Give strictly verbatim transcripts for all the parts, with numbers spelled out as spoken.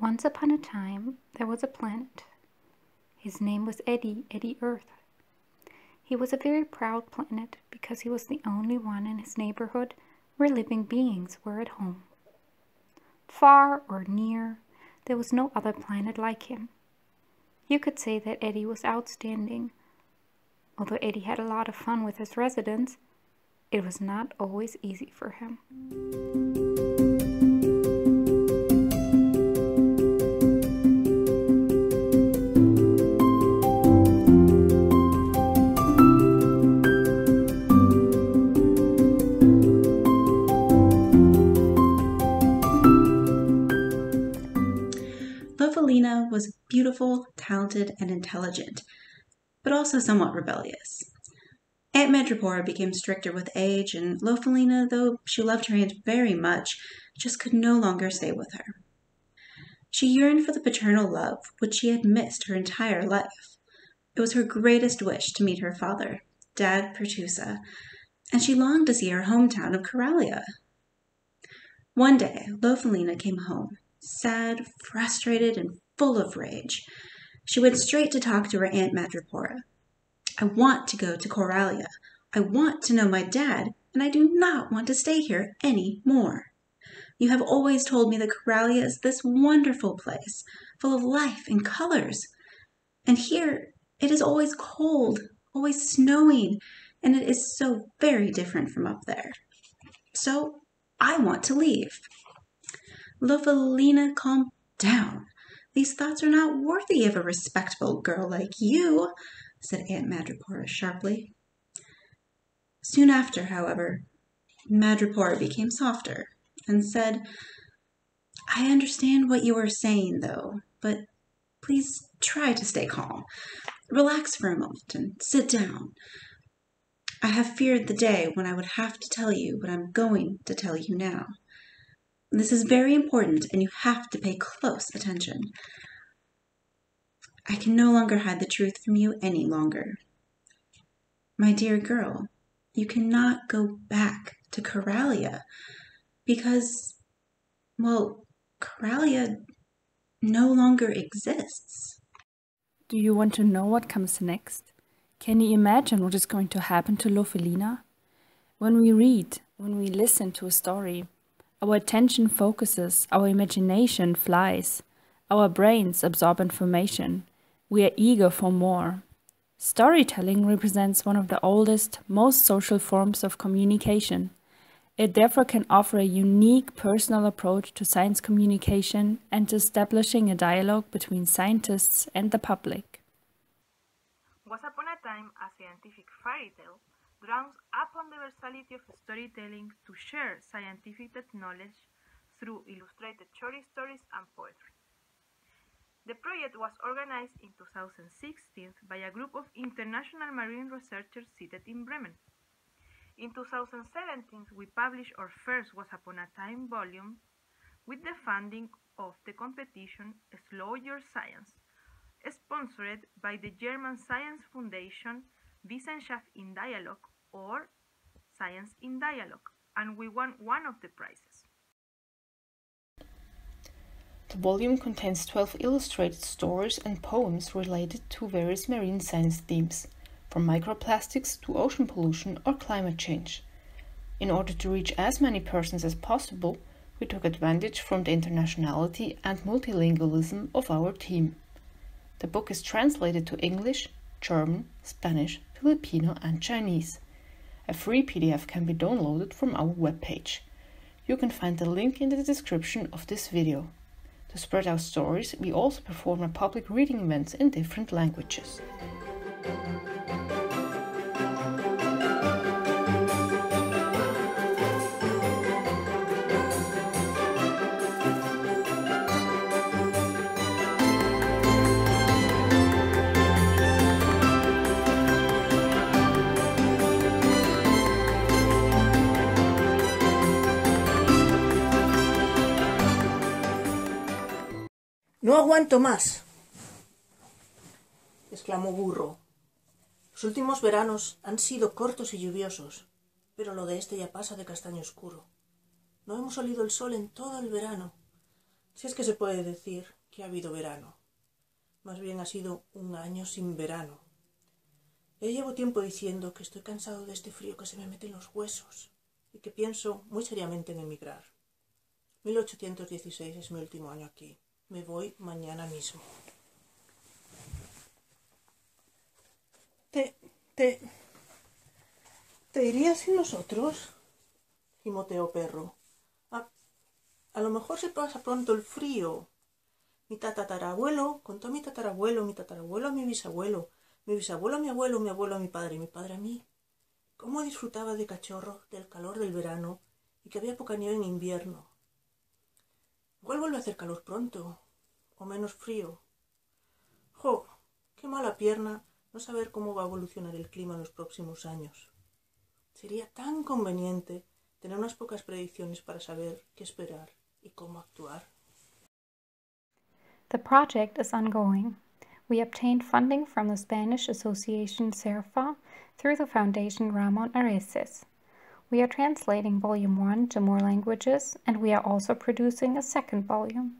Once upon a time, there was a planet. His name was Eddie, Eddie Earth. He was a very proud planet because he was the only one in his neighborhood where living beings were at home. Far or near, there was no other planet like him. You could say that Eddie was outstanding. Although Eddie had a lot of fun with his residents, it was not always easy for him. Lofalina was beautiful, talented, and intelligent, but also somewhat rebellious. Aunt Madripoora became stricter with age, and Lofalina, though she loved her aunt very much, just could no longer stay with her. She yearned for the paternal love, which she had missed her entire life. It was her greatest wish to meet her father, Dad Pertusa, and she longed to see her hometown of Coralia. One day, Lofalina came home, sad, frustrated, and full of rage. She went straight to talk to her Aunt Madripoora. I want to go to Coralia. I want to know my dad, and I do not want to stay here any more. You have always told me that Coralia is this wonderful place, full of life and colors. And here, it is always cold, always snowing, and it is so very different from up there. So, I want to leave. Lofalina, calm down. These thoughts are not worthy of a respectable girl like you, said Aunt Madripoora sharply. Soon after, however, Madripoora became softer and said, I understand what you are saying, though, but please try to stay calm. Relax for a moment and sit down. I have feared the day when I would have to tell you what I'm going to tell you now. This is very important, and you have to pay close attention. I can no longer hide the truth from you any longer. My dear girl, you cannot go back to Coralia because, well, Coralia no longer exists. Do you want to know what comes next? Can you imagine what is going to happen to Lofalina? When we read, when we listen to a story, our attention focuses, our imagination flies, our brains absorb information. We are eager for more. Storytelling represents one of the oldest, most social forms of communication. It therefore can offer a unique personal approach to science communication and to establishing a dialogue between scientists and the public. Once upon a time, a scientific fairy tale drowns upon the versatility of storytelling to share scientific knowledge through illustrated short stories and poetry. The project was organized in two thousand sixteen by a group of international marine researchers seated in Bremen. In two thousand seventeen, we published our first Once Upon a Time volume with the funding of the competition Slow Your Science, sponsored by the German Science Foundation Wissenschaft im Dialog or Science in Dialogue, and we won one of the prizes. The volume contains twelve illustrated stories and poems related to various marine science themes, from microplastics to ocean pollution or climate change. In order to reach as many persons as possible, we took advantage from the internationality and multilingualism of our team. The book is translated to English, German, Spanish, Filipino and Chinese. A free P D F can be downloaded from our webpage. You can find the link in the description of this video. To spread our stories, we also perform a public reading events in different languages. —¡No aguanto más! —exclamó Burro. Los últimos veranos han sido cortos y lluviosos, pero lo de este ya pasa de castaño oscuro. No hemos olido el sol en todo el verano. Si es que se puede decir que ha habido verano. Más bien ha sido un año sin verano. Ya llevo tiempo diciendo que estoy cansado de este frío que se me mete en los huesos y que pienso muy seriamente en emigrar. mil ochocientos dieciséis es mi último año aquí. Me voy mañana mismo. Te... te... ¿Te irías sin nosotros? Gimoteó Perro. A, a lo mejor se pasa pronto el frío. Mi tatarabuelo contó a mi tatarabuelo, mi tatarabuelo a mi bisabuelo, mi bisabuelo a mi abuelo, mi abuelo a mi padre, mi padre a mí. Cómo disfrutaba de cachorro del calor del verano y que había poca nieve en invierno. Igual vuelve a hacer calor pronto, o menos frío. ¡Jo! ¡Qué mala pierna no saber cómo va a evolucionar el clima en los próximos años! Sería tan conveniente tener unas pocas predicciones para saber qué esperar y cómo actuar. The project is ongoing. We obtained funding from the Spanish Association CERFA through the Foundation Ramón Areces. We are translating Volume one to more languages, and we are also producing a second volume.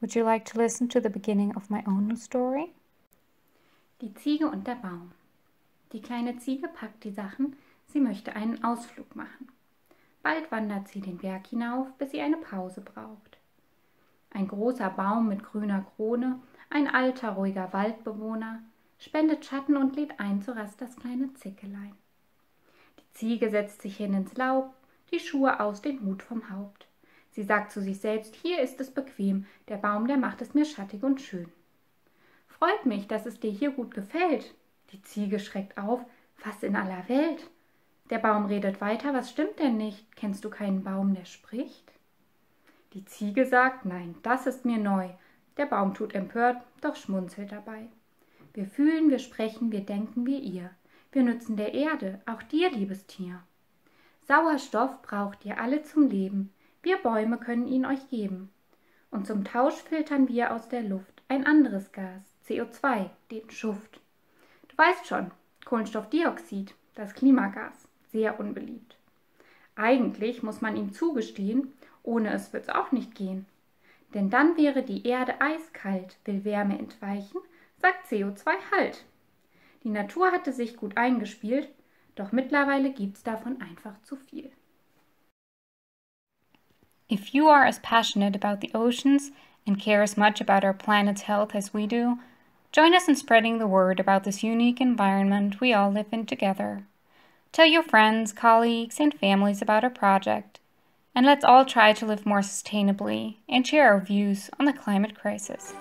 Would you like to listen to the beginning of my own story? Die Ziege und der Baum. Die kleine Ziege packt die Sachen, sie möchte einen Ausflug machen. Bald wandert sie den Berg hinauf, bis sie eine Pause braucht. Ein großer Baum mit grüner Krone, ein alter, ruhiger Waldbewohner, spendet Schatten und lädt ein zur Rast das kleine Zickelein. Die Ziege setzt sich hin ins Laub, die Schuhe aus, den Hut vom Haupt. Sie sagt zu sich selbst, hier ist es bequem, der Baum, der macht es mir schattig und schön. Freut mich, dass es dir hier gut gefällt. Die Ziege schreckt auf, was in aller Welt? Der Baum redet weiter, was stimmt denn nicht? Kennst du keinen Baum, der spricht? Die Ziege sagt, nein, das ist mir neu. Der Baum tut empört, doch schmunzelt dabei. Wir fühlen, wir sprechen, wir denken wie ihr. Wir nützen der Erde, auch dir, liebes Tier. Sauerstoff braucht ihr alle zum Leben. Wir Bäume können ihn euch geben. Und zum Tausch filtern wir aus der Luft ein anderes Gas, C O zwei, den Schuft. Du weißt schon, Kohlenstoffdioxid, das Klimagas. Sehr unbeliebt. Eigentlich muss man ihm zugestehen, ohne es wird's auch nicht gehen. Denn dann wäre die Erde eiskalt, will Wärme entweichen, sagt C O zwei halt. Die Natur hatte sich gut eingespielt, doch mittlerweile gibt's davon einfach zu viel. If you are as passionate about the oceans and care as much about our planet's health as we do, join us in spreading the word about this unique environment we all live in together. Tell your friends, colleagues, and families about our project, and let's all try to live more sustainably and share our views on the climate crisis.